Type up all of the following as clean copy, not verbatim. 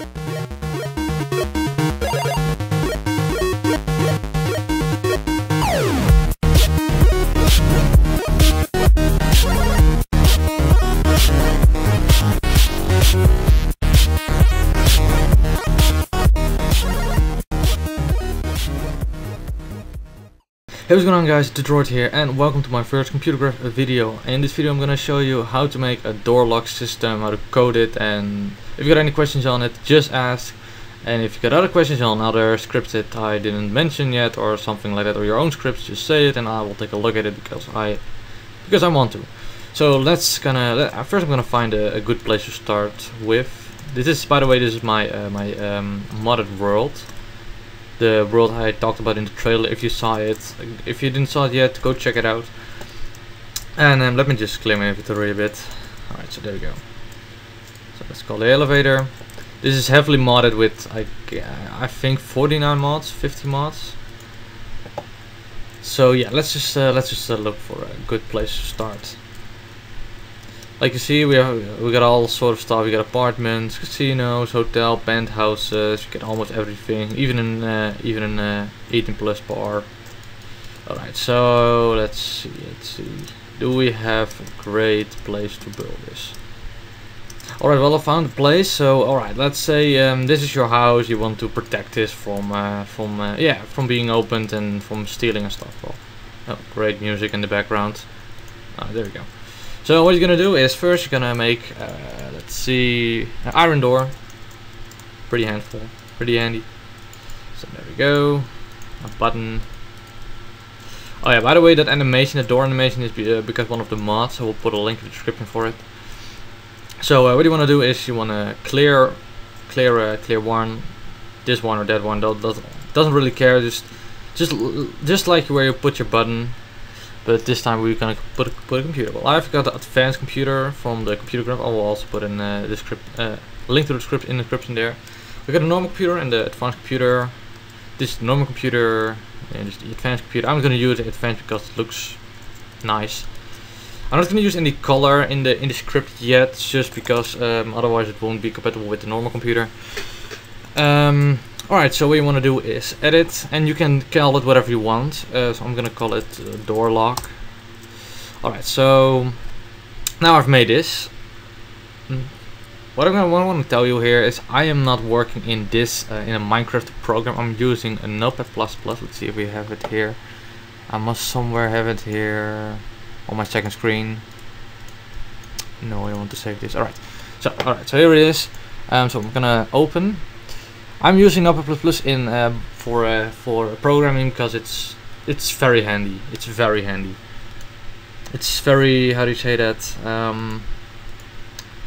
Hey, what's going on guys, TheDroid here and welcome to my first ComputerCraft video. And in this video I'm gonna show you how to make a door lock system, how to code it, and if you got any questions on it, just ask. And if you got other questions on other scripts that I didn't mention yet or something like that, or your own scripts, just say it and I will take a look at it because I want to. So first I'm gonna find a good place to start with. This is my modded world. The world I talked about in the trailer, if you saw it. If you didn't saw it yet, go check it out. And let me just clear my inventory a bit. Alright, so there we go. So let's call the elevator. This is heavily modded with, I think, 49 mods, 50 mods. So yeah, let's just look for a good place to start. Like you see, we got all sorts of stuff. We got apartments, casinos, hotel, penthouses. You get almost everything, even an 18+ bar. All right, so let's see. Do we have a great place to build this? All right, well I found a place. So all right, let's say this is your house. You want to protect this from being opened and from stealing and stuff. Well, oh, great music in the background. Ah, there we go. So what you're gonna do is first you're gonna make let's see, an iron door. Pretty handy. So there we go. A button. Oh yeah, by the way, that animation, the door animation, is because one of the mods. So we'll put a link in the description for it. So what you wanna do is you wanna clear one, this one or that one. Doesn't really care. Just like where you put your button. But this time we're gonna put a computer. Well, I've got the advanced computer from the ComputerCraft. I will also put in link to the script in the description there. We got a normal computer and the advanced computer. This is the normal computer and this is the advanced computer. I'm gonna use the advanced because it looks nice. I'm not gonna use any color in the script yet, just because otherwise it won't be compatible with the normal computer. Alright, so what you want to do is edit, and you can call it whatever you want. So I'm gonna call it door lock. Alright, so now I've made this. What I want to tell you here is I am not working in this in a Minecraft program. I'm using a Notepad++. Let's see if we have it here. I must somewhere have it here on my second screen. No, I want to save this. Alright, so here it is. So I'm gonna open. I'm using Notepad++ in for programming because it's very handy. It's very handy. It's very, how do you say that?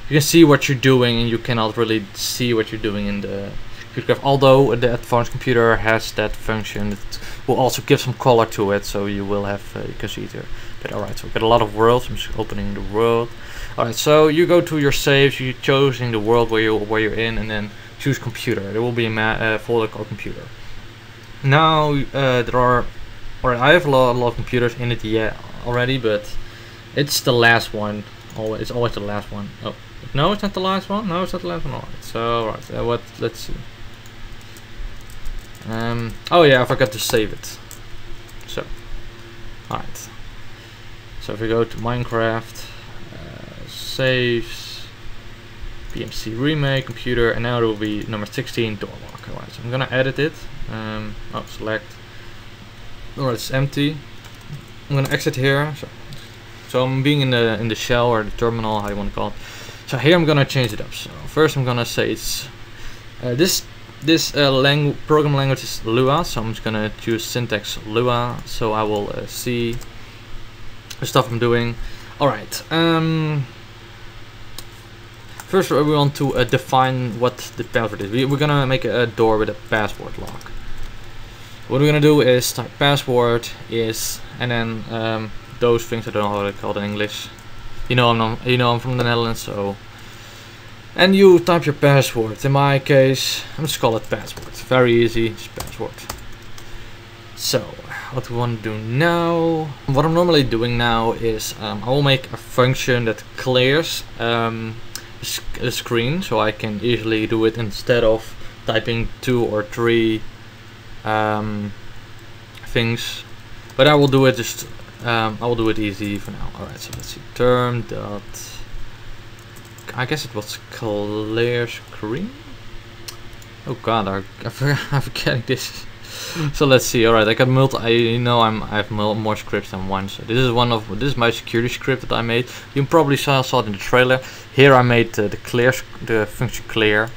You can see what you're doing, and you cannot really see what you're doing in the ComputerCraft. Although the advanced computer has that function, it will also give some color to it, so you will have you can see it here. But alright, so we've got a lot of worlds. I'm just opening the world. Alright, so you go to your saves. You're choosing the world where you're in, and then choose computer. There will be a folder called computer. Now there are, or I have a lot of computers in it yet already, but it's the last one. It's always the last one. Oh no, it's not the last one. No, it's not the last one. Alright, so right. Let's see. Oh yeah, I forgot to save it. So alright. So if we go to Minecraft, saves. PMC remake, computer, and now it will be number 16, door lock. Alright, so I'm gonna edit it. Oh, select. Alright, it's empty. I'm gonna exit here. So I'm being in the shell or the terminal, how you want to call it. So here I'm gonna change it up. So first I'm gonna say it's this program language is Lua. So I'm just gonna choose syntax Lua. So I will see the stuff I'm doing. Alright. First, we want to define what the password is. We're gonna make a door with a password lock. What we're gonna do is type password is, and then those things. I don't know how they call it in English. I'm from the Netherlands, so. And you type your password. In my case, I'm just call it password. Very easy, just password. So, what we want to do now? What I'm normally doing now is I will make a function that clears. screen, so I can easily do it instead of typing 2 or 3 things. But I will do it just I will do it easy for now. All right, so let's see, term dot, I guess it was clear screen. Oh god, I'm forgetting this. So let's see. All right, I got multi. I know I have more scripts than one. So this is this is my security script that I made. You probably saw it in the trailer. Here I made the function clear,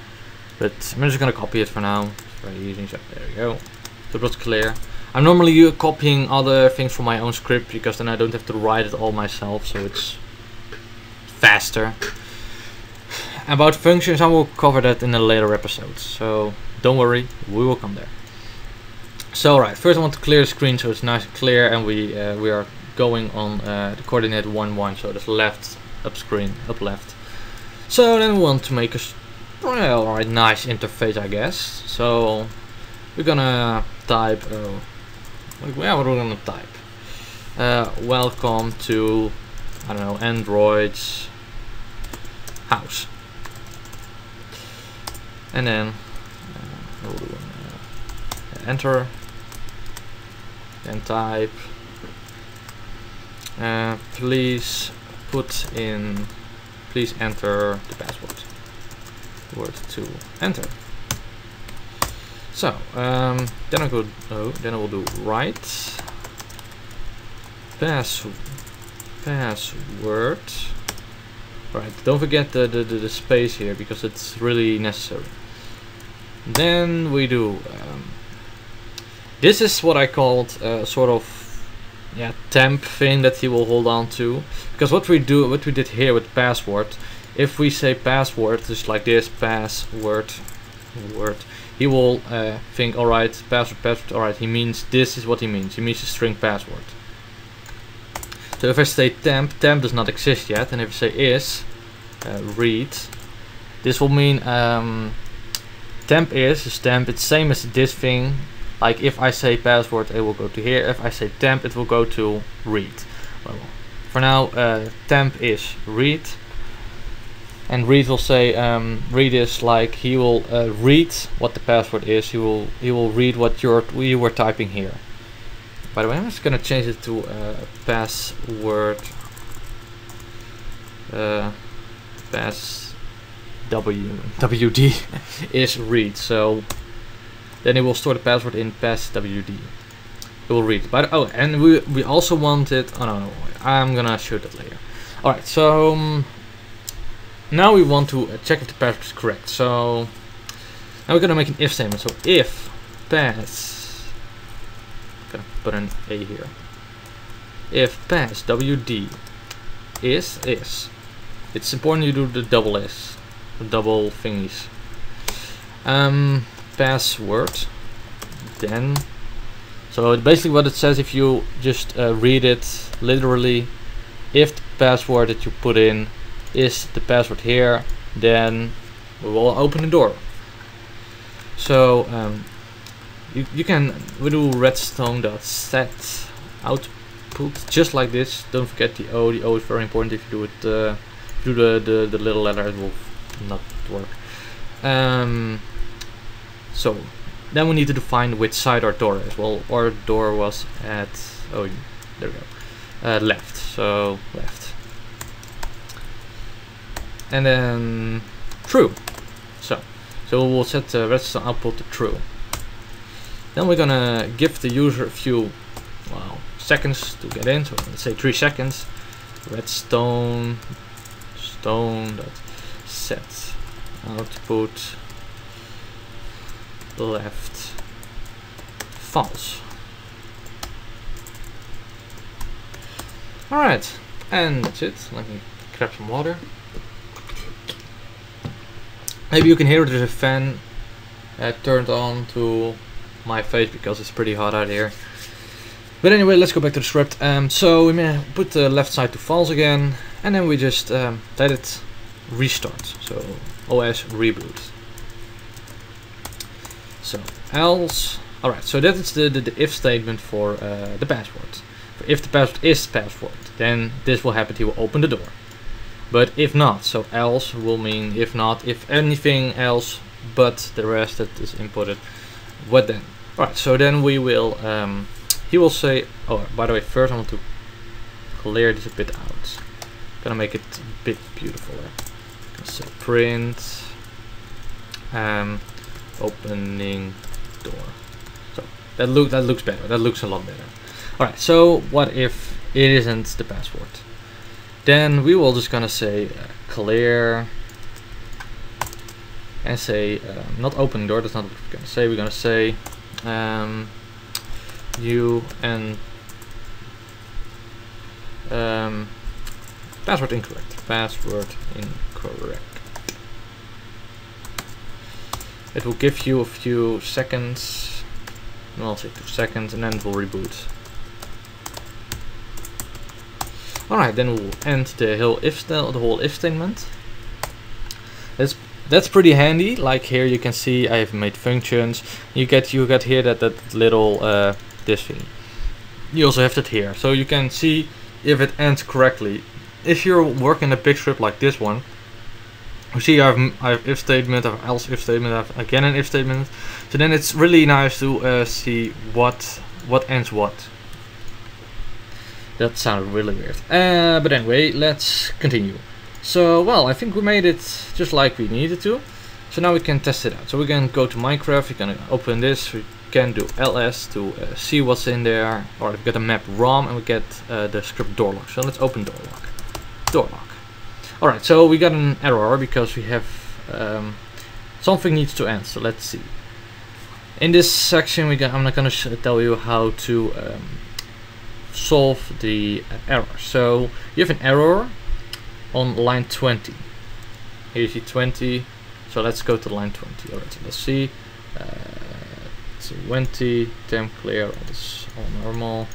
but I'm just gonna copy it for now. It's very easy. So there we go. So it was clear. I'm normally copying other things from my own script because then I don't have to write it all myself. So it's faster. About functions, I will cover that in a later episode, so don't worry, we will come there. So alright, first I want to clear the screen so it's nice and clear, and we are going on the coordinate 1, 1, so that's left, up screen, up left. So then we want to make a alright, nice interface I guess. So we're gonna type, what are we gonna type? Welcome to, I don't know, Android's house. And then enter, then type, please enter the password, word to enter. So then I go, then I will do write password. All right, don't forget the space here because it's really necessary. Then we do this is what I called sort of, yeah, temp thing that he will hold on to, because what we did here with password, if we say password just like this, password word, he will think, all right, password, password, all right, he means this is what he means, he means the string password. So if I say temp, temp does not exist yet, and if I say is read, this will mean temp is temp, it's same as this thing. Like if I say password, it will go to here. If I say temp, it will go to read. Well, for now, temp is read, and read will say read is like he will read what the password is. He will read what you were typing here. By the way, I'm just gonna change it to password WD is read. So then it will store the password in passwd. It will read. But oh, and we also wanted. Oh no, I'm gonna show that later. All right. So now we want to check if the password is correct. So now we're gonna make an if statement. So if pass, I'm gonna put an A here. If passwd is, it's important you do the double S, the double thingies. Password, then, so basically what it says, if you just read it literally, if the password that you put in is the password here, then we will open the door. So we do redstone.set output just like this. Don't forget the O. The O is very important. If you do it, do the little letter, it will not work. So then we need to define which side our door is. Well, our door was at, oh, there we go, left, so left. And then true. So we'll set the redstone output to true. Then we're gonna give the user a few, well, seconds to get in. So let's say 3 seconds. Redstone, stone dot set output left false. All right, and that's it. Let me grab some water. Maybe you can hear there's a fan turned on to my face because it's pretty hot out here. But anyway, let's go back to the script. So we may put the left side to false again, and then we just let it restart. So OS reboot. So else, all right. So that is the if statement for the password. If the password is password, then this will happen. He will open the door. But if not, so else will mean if not, if anything else but the rest that is inputted. What then? Alright, so then we will, he will say, oh, by the way, first I want to clear this a bit out. Gonna make it a bit beautifuler. So print opening door. So that looks better. That looks a lot better. Alright, so what if it isn't the password? Then we will just gonna say clear and say not open door. That's not what we're gonna say. We're gonna say you and password incorrect. Password incorrect. It will give you a few seconds. Well, I'll say 2 seconds, and then it will reboot. Alright, then we'll end the whole if statement. That's pretty handy. Like here, you can see I've made functions. You get here that little this thing. You also have that here, so you can see if it ends correctly. If you're working a big script like this one, you see I have if statement, I have else if statement, I have again an if statement. So then it's really nice to see what ends what. That sounded really weird. But anyway, let's continue. So, well, I think we made it just like we needed to. So now we can test it out. So we can go to Minecraft, we can open this, we can do ls to see what's in there. Or we get a map ROM and we get the script door lock. So let's open door lock. Door lock. Alright, so we got an error because we have something needs to end. So let's see. In this section, I'm not going to tell you how to solve the error. So you have an error on line 20. Here you see 20. So let's go to line 20. Alright, so let's see. 20, temp clear, it's all normal.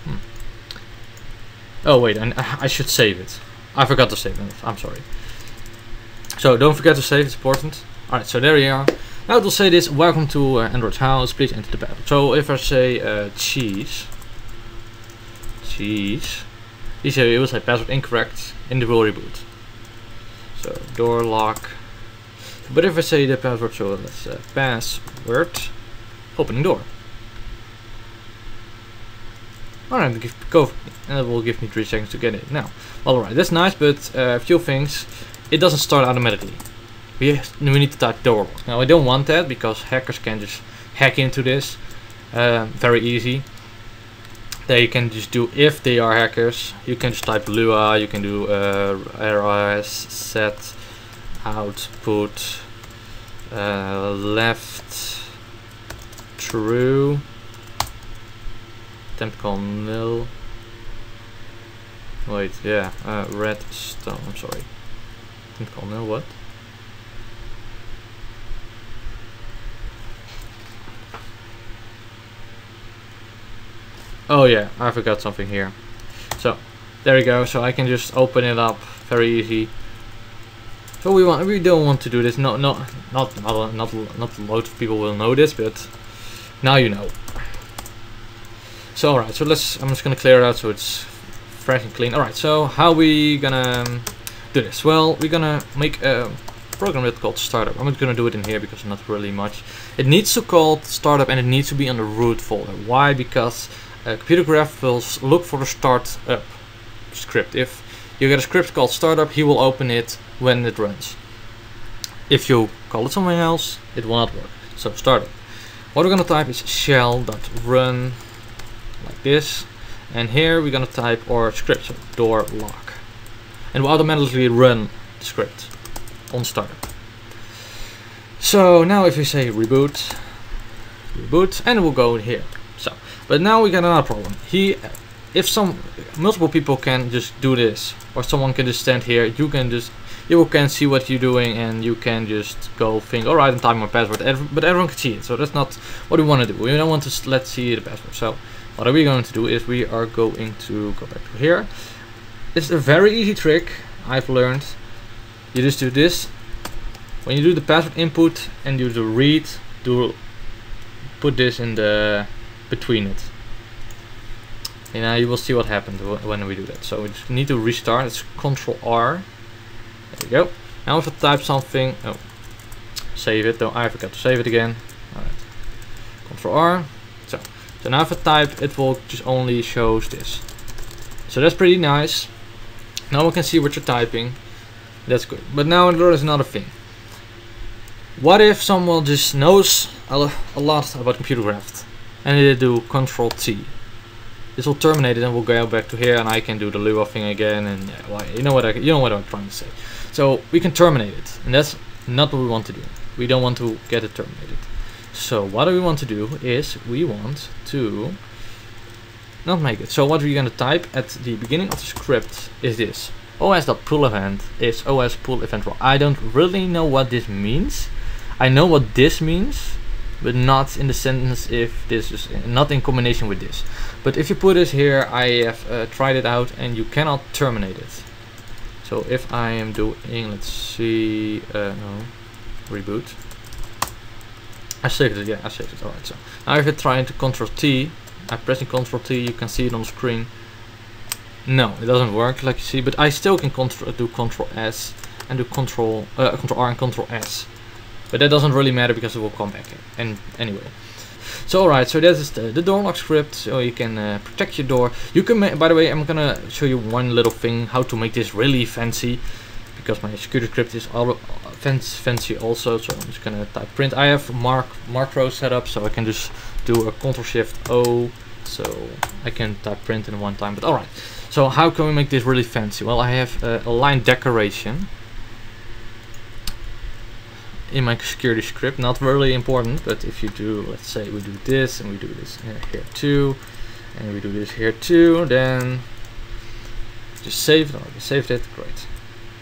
Oh wait, and I should save it. I forgot to save it. I'm sorry. So don't forget to save, it's important. Alright, so there we are. Now it will say this: welcome to Android house, please enter the password. So if I say cheese, it will say password incorrect and it will reboot. So door lock. But if I say the password, so let's password opening door. Alright, go, and it will give me 3 seconds to get it now. Alright, that's nice, but a few things. It doesn't start automatically. We need to type door lock. Now I don't want that because hackers can just hack into this very easy. They can just do, if they are hackers, you can just type Lua, you can do RS set output left true temp call nil. Wait, yeah, redstone, I'm sorry. Temp call nil, what? Oh yeah, I forgot something here. So there we go. So I can just open it up very easy. So we don't want to do this. Not a lot of people will know this, but now you know. So alright, so I'm just gonna clear it out so it's fresh and clean. Alright, so how we gonna do this? Well, we're gonna make a program that's called startup. I'm not gonna do it in here because not really much. It needs to call startup and it needs to be on the root folder. Why? Because ComputerCraft will look for the startup script. If you get a script called startup, he will open it when it runs. If you call it something else, it will not work. So startup. What we're gonna type is shell.run, like this, and here we're gonna type our script, so door lock, and we'll automatically run the script on startup. So now if we say reboot, and it will go in here. So, but now we got another problem. If multiple people can just do this, or someone can just stand here, you can see what you're doing, and you can just go think, all right, I'm typing my password, but everyone can see it. So that's not what we want to do. We don't want to let's see the password. So what are we going to do is we are going to go back to here. It's a very easy trick I've learned. You just do this. When you do the password input and you do read, put this in the between it, and you will see what happened when we do that. So we just need to restart. It's Ctrl R, There we go. Now if I type something, oh, save it, though I forgot to save it again. All right. Control R. So now if I type, it will just only shows this. So that's pretty nice. Now we can see what you're typing. That's good. But now there is another thing. What if someone just knows a lot about ComputerCraft and they do Control T? This will terminate it and we'll go back to here and I can do the Lua thing again and yeah, well, you know what I'm trying to say. So we can terminate it, and that's not what we want to do. We don't want to get it terminated. So what do we want to do is we want to not make it. So what we're going to type at the beginning of the script is this. OS.pullEvent is OS.pullEventRoll. I don't really know what this means. I know what this means, but not in the sentence if this is not in combination with this. But if you put this here, I have tried it out and you cannot terminate it. So if I am doing, let's see, no, reboot. I saved it, yeah, I saved it. Alright, so now if you're trying to Control T, I'm pressing Control T, you can see it on the screen. No, it doesn't work like you see, but I still can do Control S and do Control R and Control S. But that doesn't really matter because it will come back in. And anyway. So alright, so that is the door lock script, so you can protect your door. You can, by the way, I'm gonna show you one little thing, how to make this really fancy. Because my security script is all fancy also, so I'm just gonna type print. I have macro set up, so I can just do a Ctrl-Shift-O, so I can type print in one time. But alright, so how can we make this really fancy? Well, I have a line decoration in my security script, not really important, but if you do, let's say we do this, and we do this here too, and we do this here too, then just save it. Oh, we saved it, great.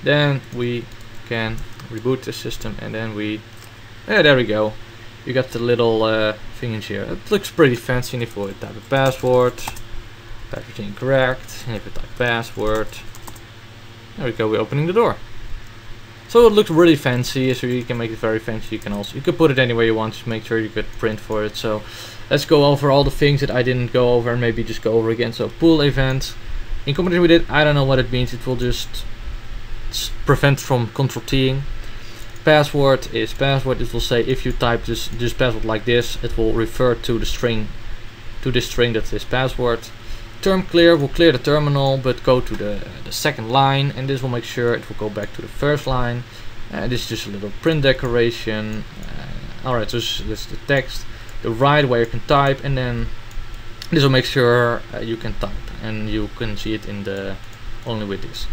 Then we can reboot the system and then we, yeah, there we go. You got the little thing in here. It looks pretty fancy. And if we type a password, everything incorrect. And if we type password, there we go. We're opening the door. So it looks really fancy. So you can make it very fancy. You can also, you can put it any way you want. Just make sure you get print for it. So let's go over all the things that I didn't go over and maybe just go over again. So pull event. In combination with it, I don't know what it means. It will just prevent from Control T'ing. Password is password. It will say if you type this password like this, it will refer to the string, to this string that is password. Term clear will clear the terminal, but go to the second line, and this will make sure it will go back to the first line. This is just a little print decoration. Alright, so this is the text, the right way you can type, and then this will make sure you can type, and you can see it in the only with this.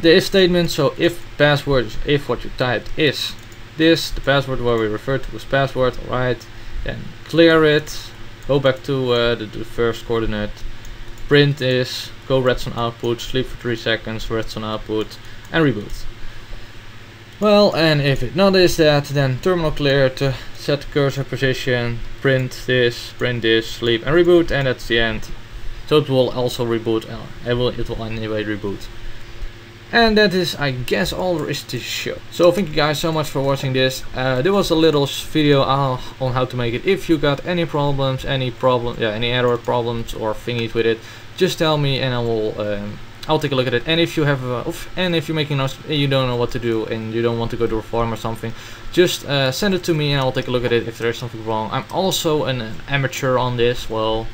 The if statement, so if password, if what you typed is this, the password where we refer to as password, alright, then clear it, go back to the first coordinate, print is, go redstone output, sleep for 3 seconds, redstone output, and reboot. Well, and if it not is that, then terminal clear to set cursor position, print this, sleep, and reboot, and that's the end. So it will also reboot, it will anyway reboot. And that is, I guess, all there is to show. So thank you guys so much for watching this. There was a little video on how to make it. If you got any problems, any error problems or thingies with it, just tell me and I will, I'll take a look at it. And if you have, and if you're making notes, you don't know what to do and you don't want to go to a forum or something, just send it to me and I'll take a look at it if there's something wrong. I'm also an amateur on this. Well,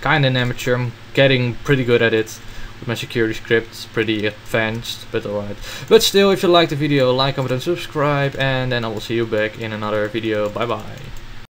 kind of an amateur. I'm getting pretty good at it. My security script's pretty advanced, but alright. But still, if you liked the video, like, comment, and subscribe, and then I will see you back in another video. Bye bye.